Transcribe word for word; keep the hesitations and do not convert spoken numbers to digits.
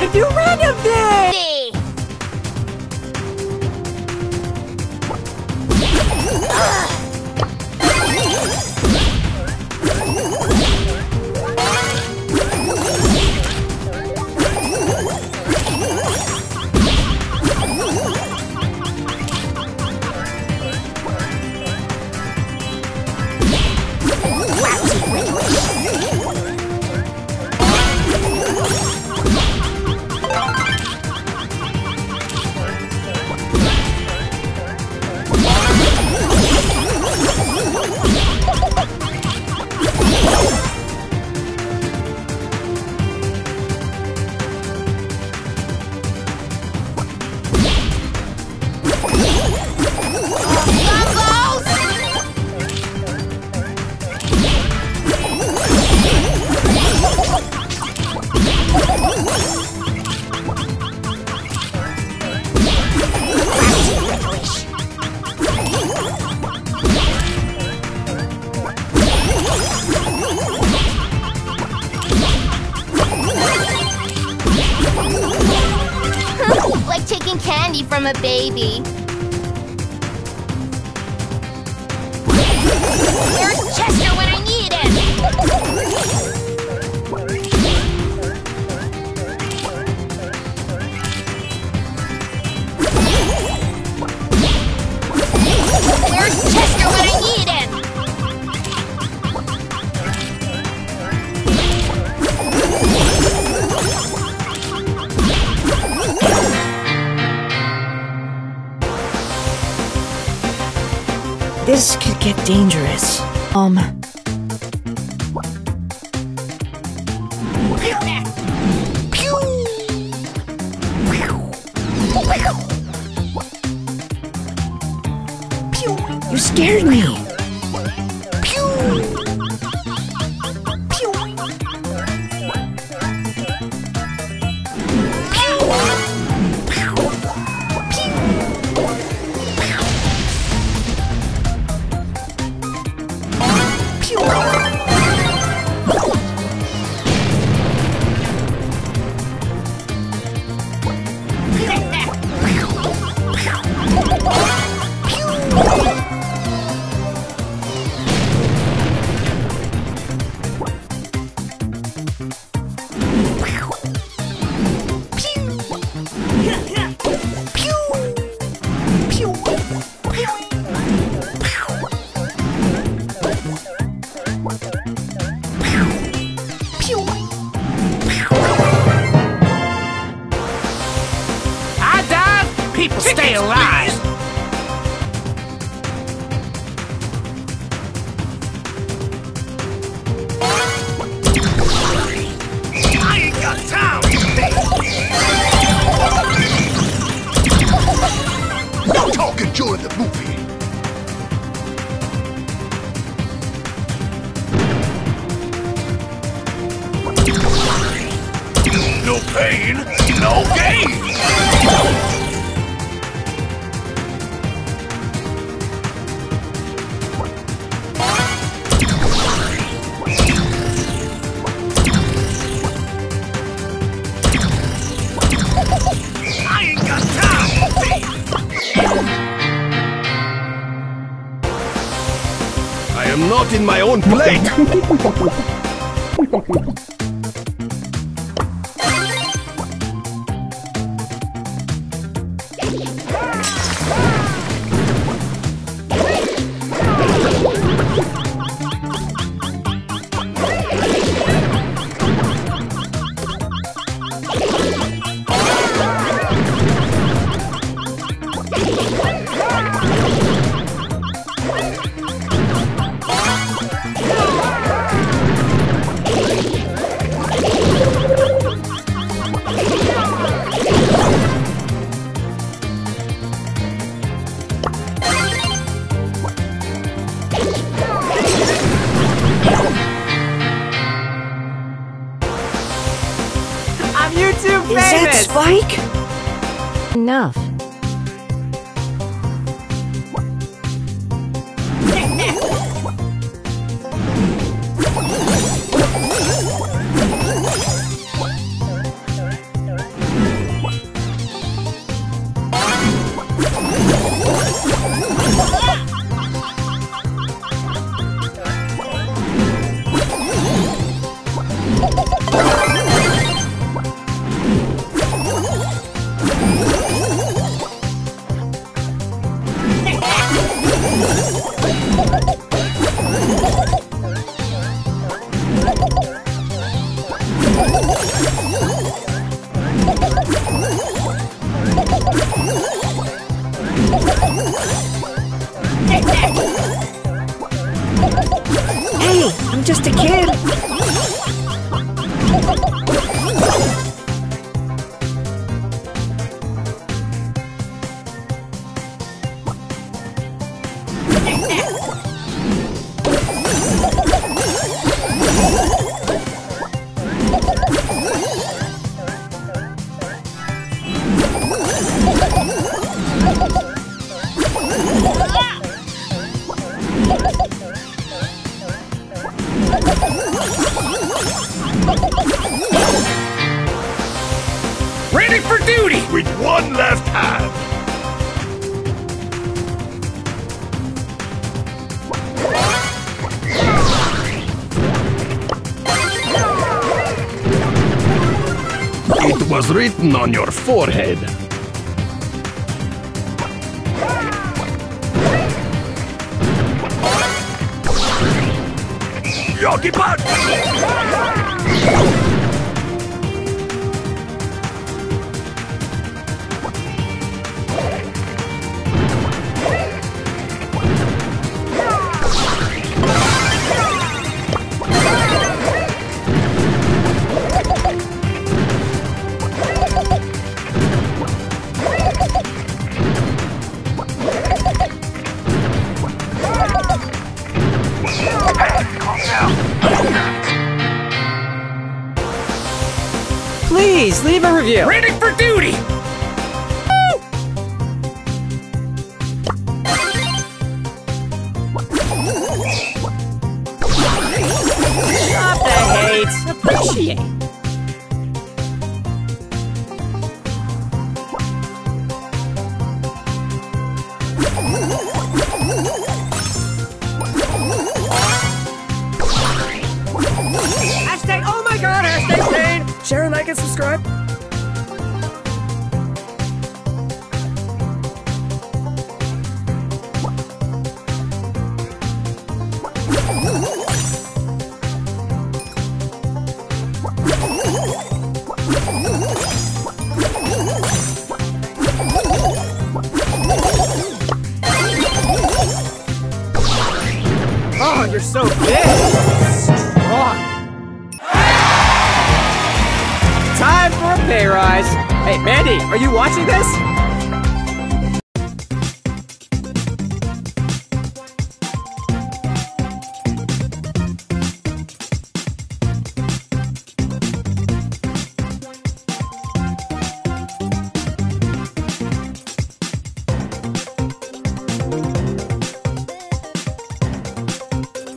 gotta do rid of this! Like taking candy from a baby. Where's Chester when I need him? Where's Chester when I need him? This could get dangerous. Um... You scared me! In my own plate! Enough. Hey, I'm just a kid. Ready for duty! With one left hand! It was written on your forehead. Yogi Butt! Please leave a review. Ready for duty. Stop the hate. Appreciate. Hashtag oh my god. Hashtag pain. Share, like, and subscribe. Oh, you're so big! Strong! Time for a pay rise. Hey, Mandy, are you watching this?